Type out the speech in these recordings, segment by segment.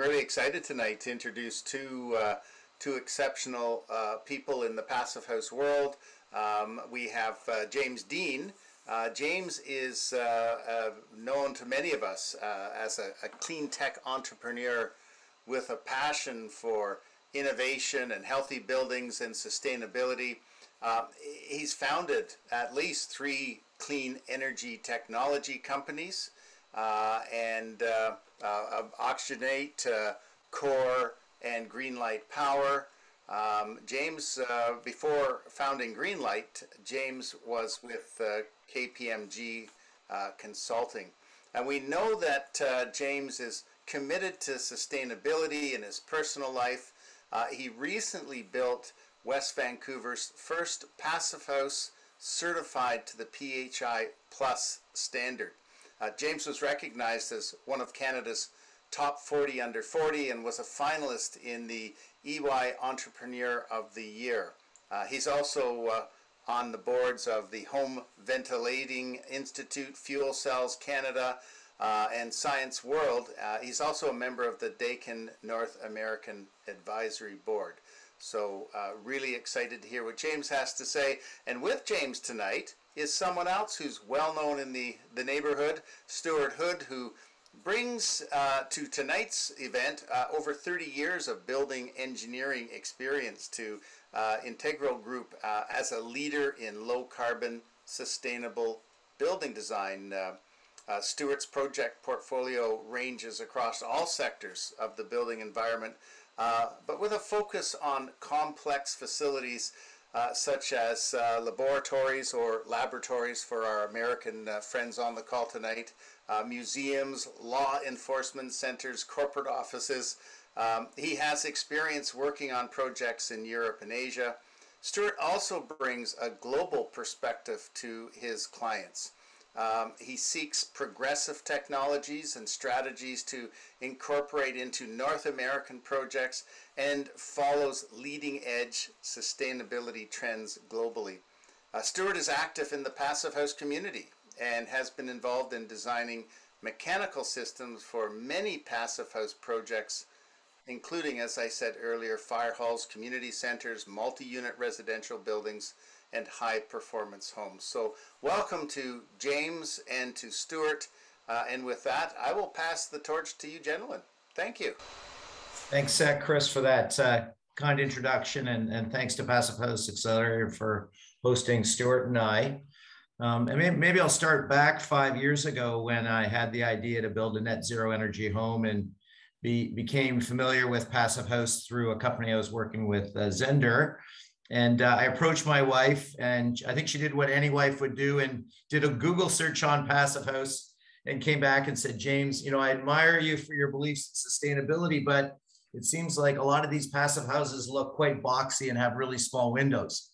Really excited tonight to introduce two exceptional people in the Passive House world. We have James Dean. James is known to many of us as a clean tech entrepreneur with a passion for innovation and healthy buildings and sustainability. He's founded at least 3 clean energy technology companies Oxygenate, Core, and Greenlight Power. James, before founding Greenlight, James was with KPMG Consulting. And we know that James is committed to sustainability in his personal life. He recently built West Vancouver's first Passive House certified to the PHI Plus standard. James was recognized as one of Canada's top 40 under 40 and was a finalist in the EY Entrepreneur of the Year. He's also on the boards of the Home Ventilating Institute, Fuel Cells Canada, and Science World. He's also a member of the Daikin North American Advisory Board. So really excited to hear what James has to say. And with James tonight is someone else who's well known in the neighborhood, Stuart Hood, who brings to tonight's event over 30 years of building engineering experience to Integral Group as a leader in low-carbon, sustainable building design. Stuart's project portfolio ranges across all sectors of the building environment, but with a focus on complex facilities such as laboratories for our American friends on the call tonight, museums, law enforcement centers, corporate offices. He has experience working on projects in Europe and Asia. Stuart also brings a global perspective to his clients. He seeks progressive technologies and strategies to incorporate into North American projects and follows leading-edge sustainability trends globally. Stuart is active in the Passive House community and has been involved in designing mechanical systems for many Passive House projects, including, as I said earlier, fire halls, community centers, multi-unit residential buildings, and high-performance homes. So welcome to James and to Stuart. And with that, I will pass the torch to you, gentlemen. Thank you. Thanks, Chris, for that kind introduction, and thanks to Passive House Accelerator for hosting Stuart and I. And maybe I'll start back 5 years ago when I had the idea to build a net zero energy home and became familiar with Passive House through a company I was working with, Zehnder. And I approached my wife, and I think she did what any wife would do and did a Google search on Passive House and came back and said, James, you know, I admire you for your beliefs in sustainability, but it seems like a lot of these passive houses look quite boxy and have really small windows.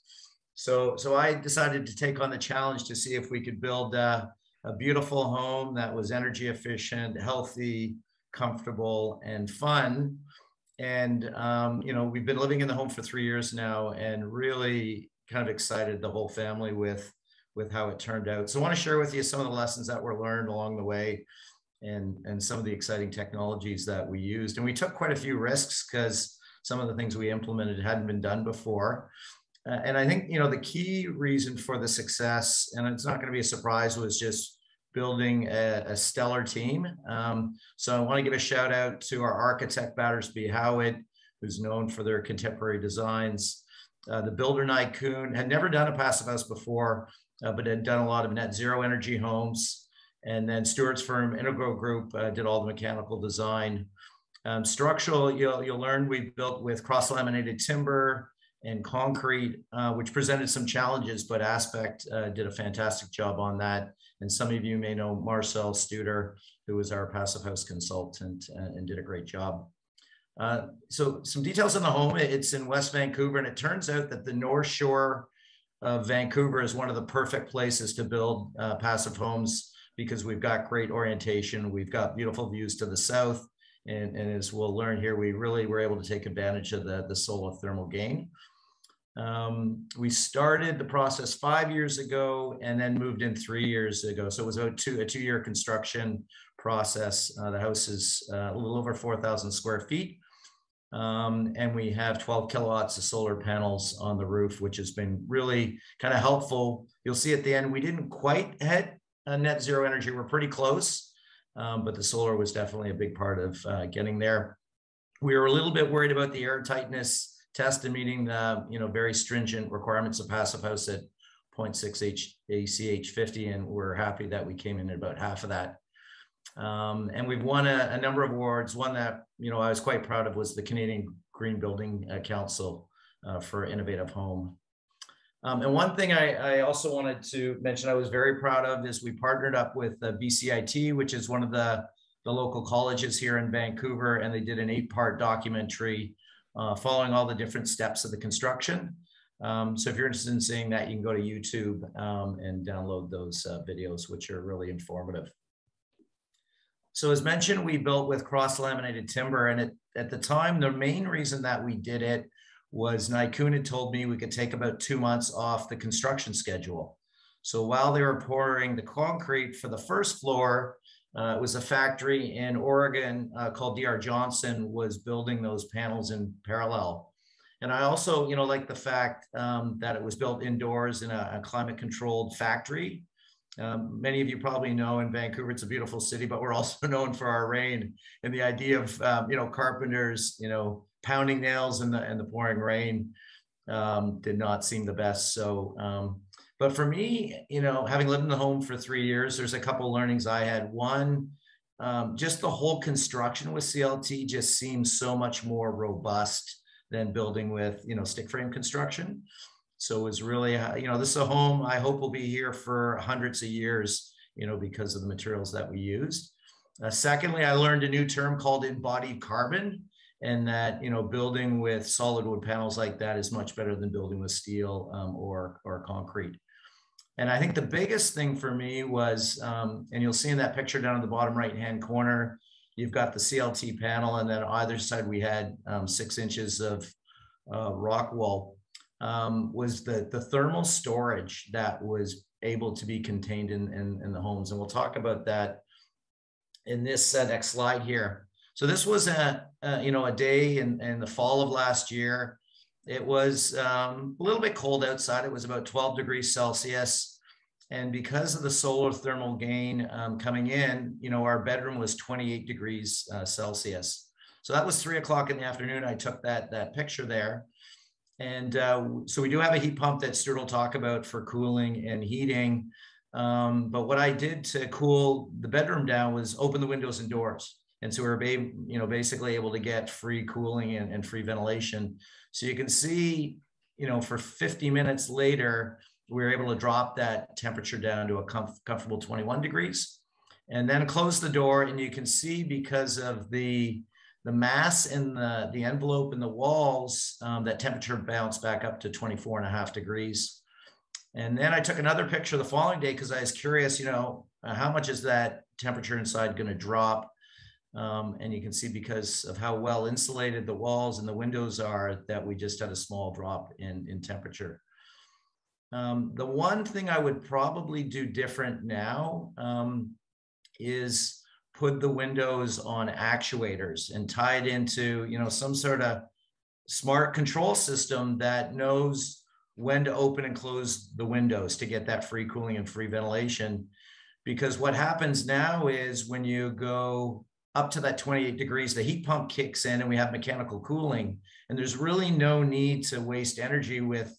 So I decided to take on the challenge to see if we could build a beautiful home that was energy efficient, healthy, comfortable, and fun. And, you know, we've been living in the home for 3 years now and really kind of excited the whole family with how it turned out. So I want to share with you some of the lessons that were learned along the way and some of the exciting technologies that we used. And we took quite a few risks because some of the things we implemented hadn't been done before. And I think, you know, the key reason for the success, and it's not going to be a surprise, was just building a stellar team. So I want to give a shout out to our architect, Battersby Howitt, who's known for their contemporary designs. The builder, Naikoon, had never done a Passive House before, but had done a lot of net zero energy homes. And then Stuart's firm, Integral Group, did all the mechanical design. Structural, you'll learn we built with cross-laminated timber and concrete, which presented some challenges, but Aspect did a fantastic job on that. And some of you may know Marcel Studer, who was our Passive House consultant and did a great job. So some details on the home. It's in West Vancouver, and it turns out that the North Shore of Vancouver is one of the perfect places to build passive homes because we've got great orientation. We've got beautiful views to the south. And as we'll learn here, we really were able to take advantage of the solar thermal gain. We started the process 5 years ago and then moved in 3 years ago. So it was a two-year construction process. The house is a little over 4,000 square feet. And we have 12 kilowatts of solar panels on the roof, which has been really kind of helpful. You'll see at the end, we didn't quite hit net zero energy. We're pretty close, but the solar was definitely a big part of getting there. We were a little bit worried about the air tightness test and meeting the very stringent requirements of Passive House at 0.6 ACH50, and we're happy that we came in at about half of that. And we've won a number of awards. One that I was quite proud of was the Canadian Green Building Council for Innovative Home. And one thing I also wanted to mention I was very proud of is we partnered up with BCIT, which is one of the local colleges here in Vancouver, and they did an 8-part documentary following all the different steps of the construction. So if you're interested in seeing that, you can go to YouTube and download those videos, which are really informative. So as mentioned, we built with cross-laminated timber, and at the time, the main reason that we did it was Naikoon had told me we could take about 2 months off the construction schedule. So while they were pouring the concrete for the first floor, it was a factory in Oregon called Dr. Johnson was building those panels in parallel. And I also, like the fact that it was built indoors in a climate-controlled factory. Many of you probably know in Vancouver, it's a beautiful city, but we're also known for our rain and the idea of, carpenters, pounding nails in the pouring rain did not seem the best. So, but for me, having lived in the home for 3 years, there's a couple learnings I had. One, just the whole construction with CLT just seems so much more robust than building with, stick frame construction. So it was really, this is a home I hope will be here for hundreds of years, because of the materials that we used. Secondly, I learned a new term called embodied carbon, and that, building with solid wood panels like that is much better than building with steel or concrete. And I think the biggest thing for me was, and you'll see in that picture down in the bottom right-hand corner, you've got the CLT panel, and then on either side we had 6 inches of rock wall. Was the thermal storage that was able to be contained in the homes. And we'll talk about that in this next slide here. So this was a day in the fall of last year. It was a little bit cold outside. It was about 12 degrees Celsius. And because of the solar thermal gain coming in, our bedroom was 28 degrees Celsius. So that was 3 o'clock in the afternoon. I took that picture there. And so we do have a heat pump that Stuart will talk about for cooling and heating. But what I did to cool the bedroom down was open the windows and doors. And so we were basically able to get free cooling and free ventilation. So you can see, for 50 minutes later, we were able to drop that temperature down to a comfortable 21 degrees. And then close the door, and you can see because of the mass in the envelope and the walls, that temperature bounced back up to 24.5 degrees. And then I took another picture the following day because I was curious, how much is that temperature inside going to drop? And you can see because of how well insulated the walls and the windows are that we just had a small drop in temperature. The one thing I would probably do different now is put the windows on actuators and tie it into, some sort of smart control system that knows when to open and close the windows to get that free cooling and free ventilation. Because what happens now is when you go up to that 28 degrees, the heat pump kicks in and we have mechanical cooling. And there's really no need to waste energy with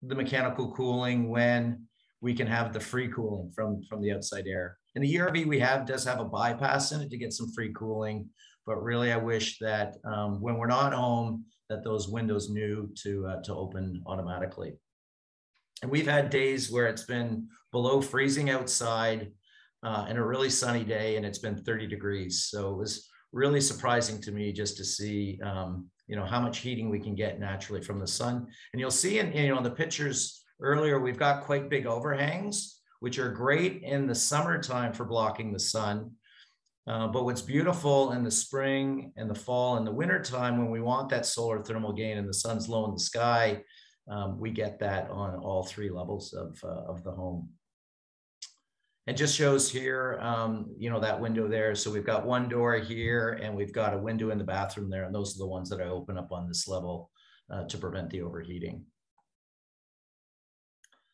the mechanical cooling when we can have the free cooling from the outside air. And the ERV we have does have a bypass in it to get some free cooling, but really I wish that when we're not home, that those windows knew to open automatically. And we've had days where it's been below freezing outside and a really sunny day, and it's been 30 degrees. So it was really surprising to me just to see, how much heating we can get naturally from the sun. And you'll see in the pictures earlier, we've got quite big overhangs, which are great in the summertime for blocking the sun. But what's beautiful in the spring and the fall and the wintertime when we want that solar thermal gain and the sun's low in the sky, We get that on all three levels of the home. It just shows here, you know, that window there. So we've got one door here and we've got a window in the bathroom there. And those are the ones that I open up on this level to prevent the overheating.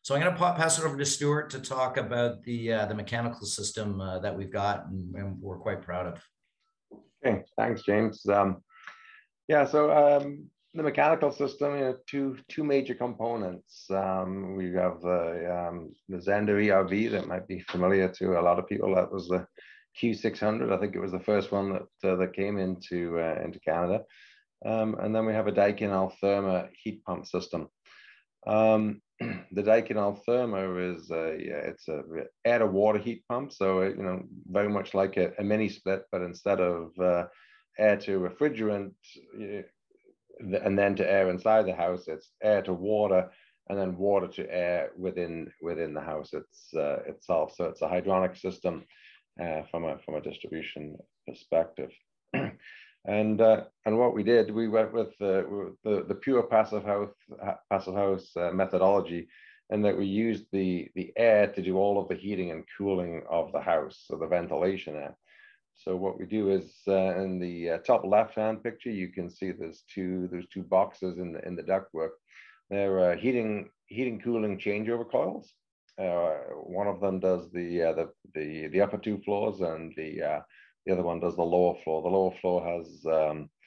So I'm going to pass it over to Stuart to talk about the mechanical system that we've got and we're quite proud of. Okay, thanks, James. The mechanical system, you know, two major components. We have the Zehnder ERV that might be familiar to a lot of people. That was the Q600. I think it was the first one that that came into Canada. And then we have a Daikin Altherma heat pump system. The Daikin Altherma is it's a air to water heat pump, so you know, very much like a mini split, but instead of air to refrigerant, and then to air inside the house, it's air to water, and then water to air within the house itself. So it's a hydronic system from a distribution perspective. And what we did, we went with the pure passive house methodology, and that we used the air to do all of the heating and cooling of the house, so the ventilation air. So what we do is in the top left-hand picture, you can see there's two boxes in the ductwork. They're heating cooling changeover coils. One of them does the upper two floors, and the other one does the lower floor. The lower floor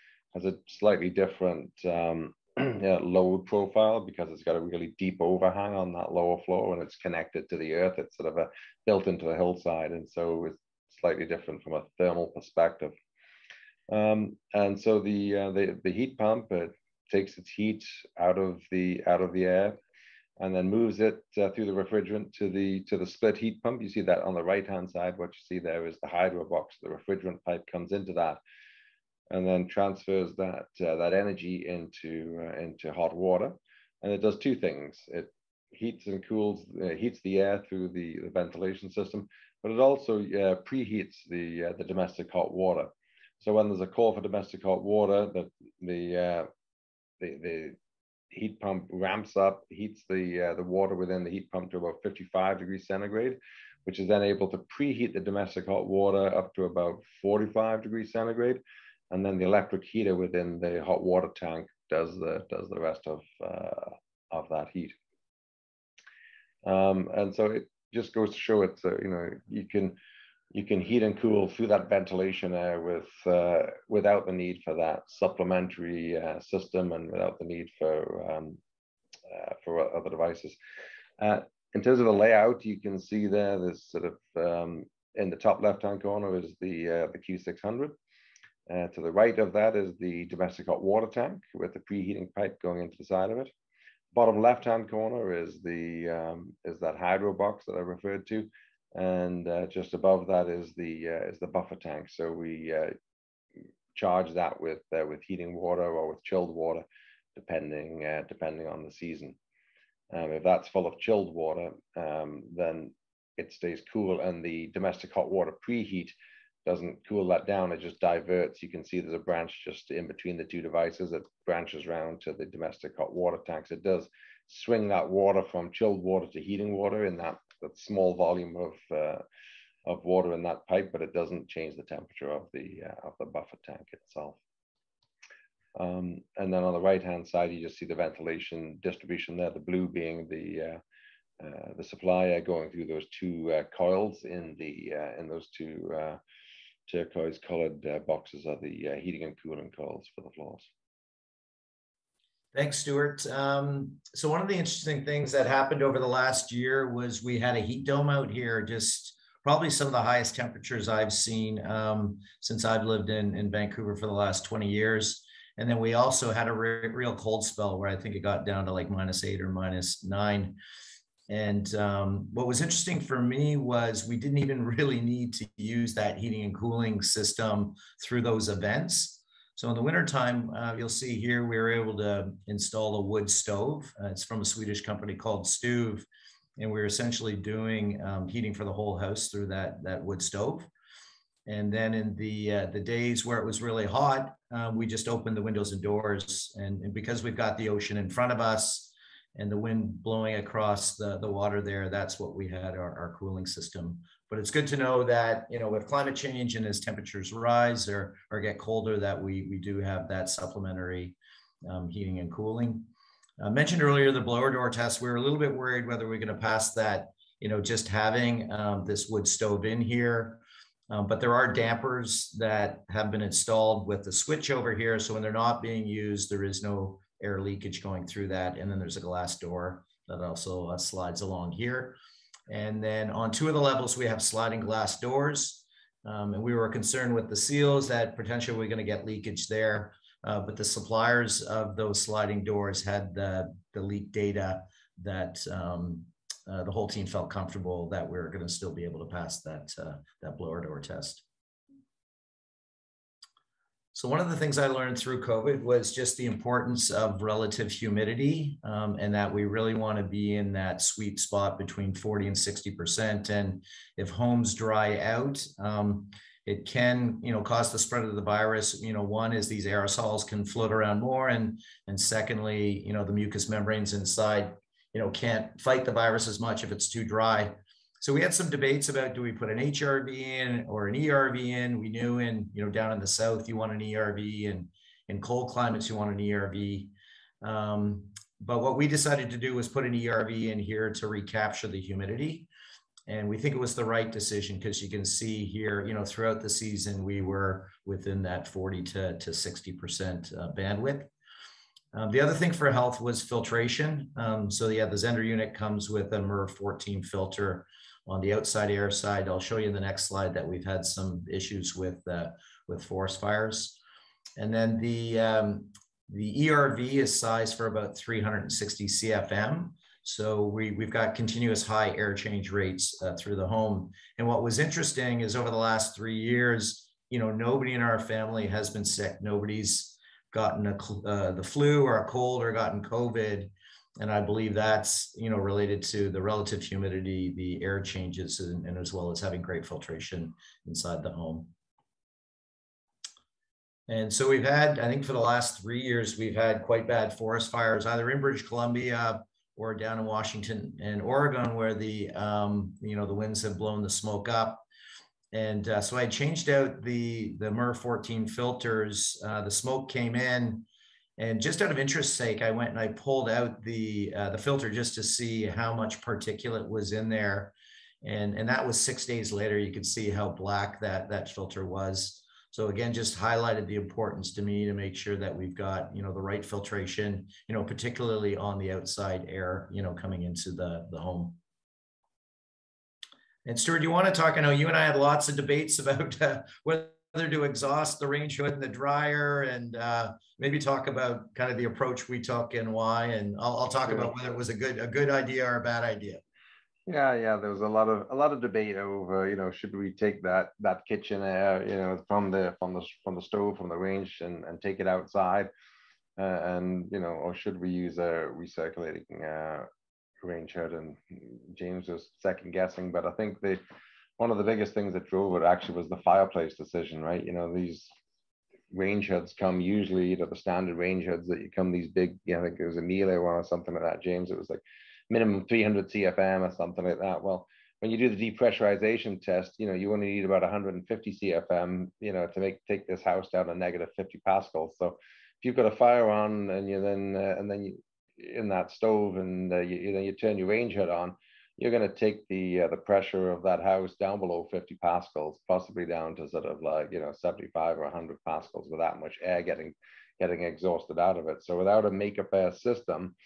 has a slightly different load profile because it's got a really deep overhang on that lower floor, and it's connected to the earth. It's sort of built into the hillside, and so it's slightly different from a thermal perspective. And so the heat pump, it takes its heat out of the air, and then moves it through the refrigerant to the split heat pump. You see that on the right-hand side. What you see there is the hydro box. The refrigerant pipe comes into that, and then transfers that energy into hot water. And it does two things: it heats and cools, heats the air through the ventilation system, but it also preheats the domestic hot water. So when there's a call for domestic hot water, the heat pump ramps up, heats the water within the heat pump to about 55 degrees centigrade, which is then able to preheat the domestic hot water up to about 45 degrees centigrade, and then the electric heater within the hot water tank does the rest of that heat. And so it just goes to show it, you know, you can heat and cool through that ventilation air without the need for that supplementary system, and without the need for other devices. In terms of the layout, you can see there's sort of in the top left-hand corner is the Q600. To the right of that is the domestic hot water tank with the preheating pipe going into the side of it. Bottom left-hand corner is that hydro box that I referred to, and just above that is the buffer tank. So we charge that with heating water or with chilled water, depending on the season. If that's full of chilled water, then it stays cool, and the domestic hot water preheat doesn't cool that down. It just diverts. You can see there's a branch just in between the two devices that branches round to the domestic hot water tanks. It does swing that water from chilled water to heating water in that small volume of water in that pipe, but it doesn't change the temperature of the buffer tank itself. And then on the right-hand side, you just see the ventilation distribution there. The blue being the supply air going through those two coils in those two turquoise-colored boxes are the heating and cooling coils for the floors. Thanks, Stuart. So one of the interesting things that happened over the last year was we had a heat dome out here, just probably some of the highest temperatures I've seen since I've lived in Vancouver for the last 20 years. And then we also had a real cold spell where I think it got down to like -8 or -9. And what was interesting for me was we didn't even really need to use that heating and cooling system through those events. So in the wintertime, you'll see here, we were able to install a wood stove. It's from a Swedish company called Stuv. And we were essentially doing heating for the whole house through that wood stove. And then in the days where it was really hot, we just opened the windows and doors. And because we've got the ocean in front of us, and the wind blowing across the water there, that's what we had our cooling system. But it's good to know that, you know, with climate change and as temperatures rise or get colder, that we do have that supplementary heating and cooling. I mentioned earlier the blower door test. We were a little bit worried whether we're going to pass that, you know, just having this wood stove in here. But there are dampers that have been installed with the switch over here. So when they're not being used, there is no air leakage going through that. And then there's a glass door that also slides along here. And then on two of the levels, we have sliding glass doors. And we were concerned with the seals that potentially we're going to get leakage there. But the suppliers of those sliding doors had the leak data that the whole team felt comfortable that we were going to still be able to pass that, that blower door test. So one of the things I learned through COVID was just the importance of relative humidity and that we really want to be in that sweet spot between 40 and 60%. And if homes dry out, it can, you know, cause the spread of the virus. You know, one is these aerosols can float around more, and secondly, you know, the mucous membranes inside, you know, can't fight the virus as much if it's too dry. So we had some debates about, do we put an HRV in or an ERV in? We knew in, you know, down in the south you want an ERV, and in cold climates you want an ERV. But what we decided to do was put an ERV in here to recapture the humidity. And we think it was the right decision because you can see here, you know, throughout the season, we were within that 40 to 60% bandwidth. The other thing for health was filtration. So yeah, the Zehnder unit comes with a MERV 14 filter on the outside air side. I'll show you in the next slide that we've had some issues with forest fires. And then the ERV is sized for about 360 CFM. So we've got continuous high air change rates through the home. And what was interesting is over the last 3 years, you know, nobody in our family has been sick. Nobody's gotten the flu or a cold or gotten COVID. And I believe that's, you know, related to the relative humidity, the air changes, and as well as having great filtration inside the home. And so we've had, I think for the last 3 years, we've had quite bad forest fires, either in British Columbia, or down in Washington and Oregon, where the you know, the winds have blown the smoke up. And so I changed out the MERV 14 filters. The smoke came in, and just out of interest's sake, I went and I pulled out the filter just to see how much particulate was in there, and that was 6 days later. You could see how black that filter was. So again, just highlighted the importance to me to make sure that we've got, you know, the right filtration, you know, particularly on the outside air, you know, coming into the home. And Stuart, do you want to talk? I know you and I had lots of debates about whether to exhaust the range hood and the dryer, and maybe talk about kind of the approach we took and why. And I'll talk about whether it was a good idea or a bad idea. Yeah. There was a lot of debate over, you know, should we take that kitchen air, you know, from the stove, from the range, and take it outside, and you know, or should we use a recirculating range hood? And James was second guessing, but I think one of the biggest things that drove it actually was the fireplace decision, right? You know, these range hoods come usually, you know, the standard range hoods that you come, these big, you know, I think it was a Miele one or something like that, James. It was like minimum 300 CFM or something like that. Well, when you do the depressurization test, you know, you only need about 150 CFM, you know, to take this house down to negative 50 pascals. So if you've got a fire on and you in that stove, and you turn your range hood on, you're going to take the pressure of that house down below 50 pascals, possibly down to sort of like, you know, 75 or 100 pascals with that much air getting exhausted out of it. So without a make-up air system,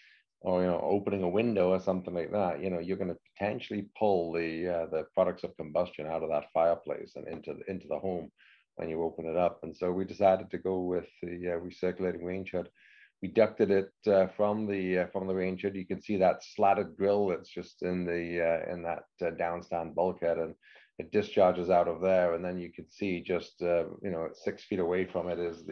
or, you know, opening a window or something like that, you know, you're going to potentially pull the products of combustion out of that fireplace and into the home when you open it up. And so we decided to go with the recirculating range hood. We ducted it from the range hood. You can see that slatted grill that's just in that downstand bulkhead, and it discharges out of there. And then you can see just you know, 6 feet away from it is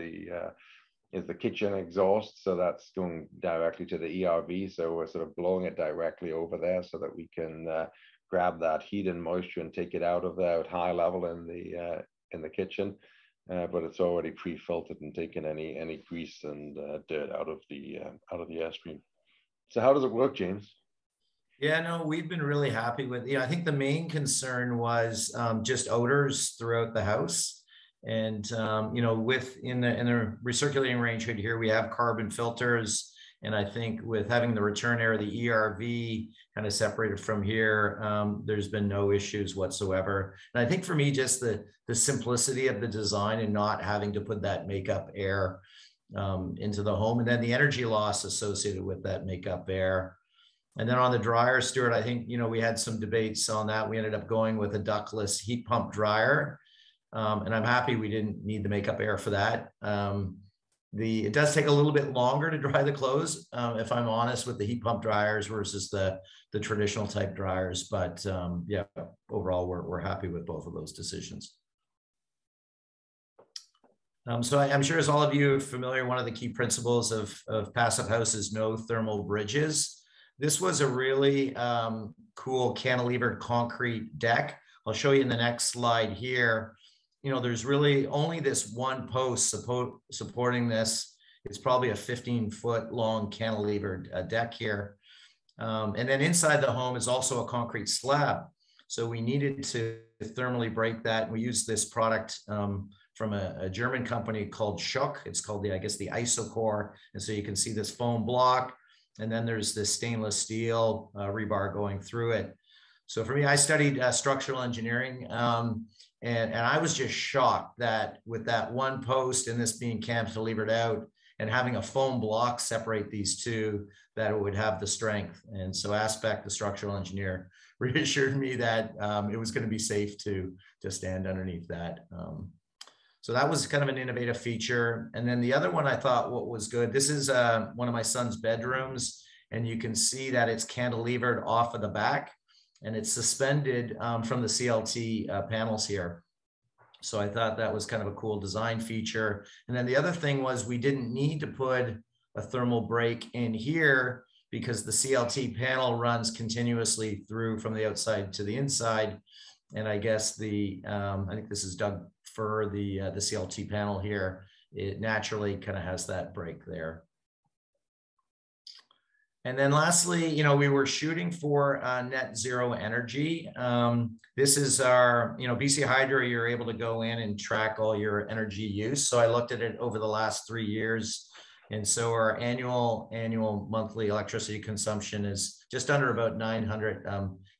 the kitchen exhaust. So that's going directly to the ERV. So we're sort of blowing it directly over there so that we can grab that heat and moisture and take it out of there at high level in the kitchen. But it's already pre-filtered and taken any grease and dirt out of the airstream. So how does it work, James? Yeah, no, we've been really happy with, I think the main concern was just odors throughout the house. And, in the recirculating range right here, we have carbon filters. And I think with having the return air, the ERV kind of separated from here, there's been no issues whatsoever. And I think for me, just the simplicity of the design and not having to put that makeup air into the home, and then the energy loss associated with that makeup air. And then on the dryer, Stuart, I think, we had some debates on that. We ended up going with a ductless heat pump dryer. And I'm happy we didn't need the makeup air for that. It does take a little bit longer to dry the clothes, if I'm honest, with the heat pump dryers versus the traditional type dryers. But yeah, overall, we're happy with both of those decisions. So I'm sure as all of you are familiar, one of the key principles of Passive House is no thermal bridges. This was a really cool cantilevered concrete deck. I'll show you in the next slide here. There's really only this one post supporting this. It's probably a 15-foot long cantilevered deck here. And then inside the home is also a concrete slab. So we needed to thermally break that. We used this product from a German company called Schöck. It's called the IsoCore. And so you can see this foam block. And then there's this stainless steel rebar going through it. So for me, I studied structural engineering, and I was just shocked that with that one post and this being cantilevered out and having a foam block separate these two, that it would have the strength. And so Aspect, the structural engineer, reassured me that it was going to be safe to stand underneath that. So that was kind of an innovative feature. And then the other one I thought what was good, this is one of my son's bedrooms, and you can see that it's cantilevered off of the back and it's suspended from the CLT panels here. So I thought that was kind of a cool design feature. And then the other thing was we didn't need to put a thermal break in here because the CLT panel runs continuously through from the outside to the inside. And I guess I think this is Doug, for the CLT panel here, it naturally kind of has that break there. And then lastly, we were shooting for net zero energy. This is our, BC Hydro, you're able to go in and track all your energy use. So I looked at it over the last 3 years. And so our annual monthly electricity consumption is just under about 900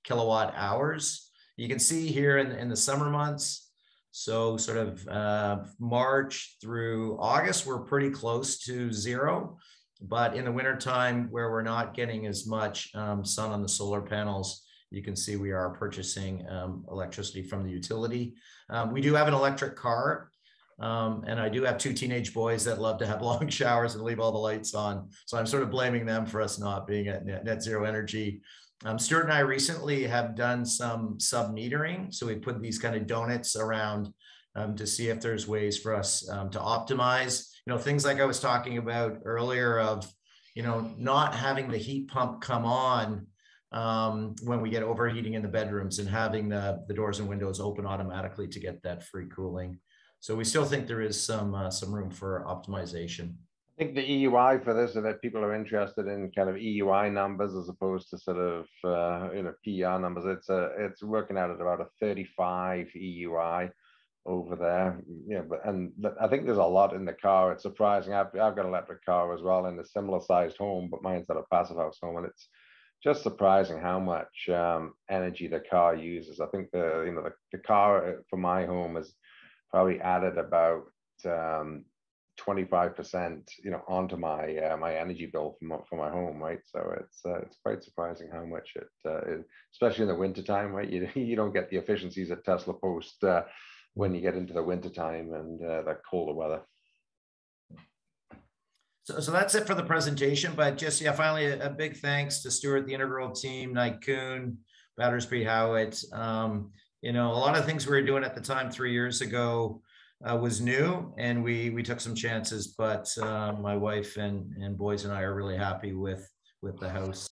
kilowatt hours. You can see here in the summer months, so sort of March through August, we're pretty close to zero. But in the wintertime, where we're not getting as much sun on the solar panels, you can see we are purchasing electricity from the utility. We do have an electric car. And I do have two teenage boys that love to have long showers and leave all the lights on. So I'm sort of blaming them for us not being at net zero energy. Stuart and I recently have done some sub-metering. So we put these kind of donuts around to see if there's ways for us to optimize, things like I was talking about earlier of, not having the heat pump come on when we get overheating in the bedrooms and having the doors and windows open automatically to get that free cooling. So we still think there is some room for optimization. I think the EUI for this, and that people are interested in kind of EUI numbers as opposed to sort of PR numbers. It's working out at about a 35 EUI over there. Yeah, and I think there's a lot in the car. It's surprising. I've got an electric car as well in a similar sized home, but mine's at a Passive House home, and it's just surprising how much energy the car uses. I think the car for my home has probably added about 25%, onto my my energy bill for my home, right? So it's quite surprising how much it, especially in the winter time, right? You don't get the efficiencies at Tesla post when you get into the winter time and the colder weather. So that's it for the presentation. But just finally a big thanks to Stuart, the Integral team, Naikoon, Battersby Howitt. A lot of things we were doing at the time 3 years ago was new, and we took some chances, but my wife and boys and I are really happy with the house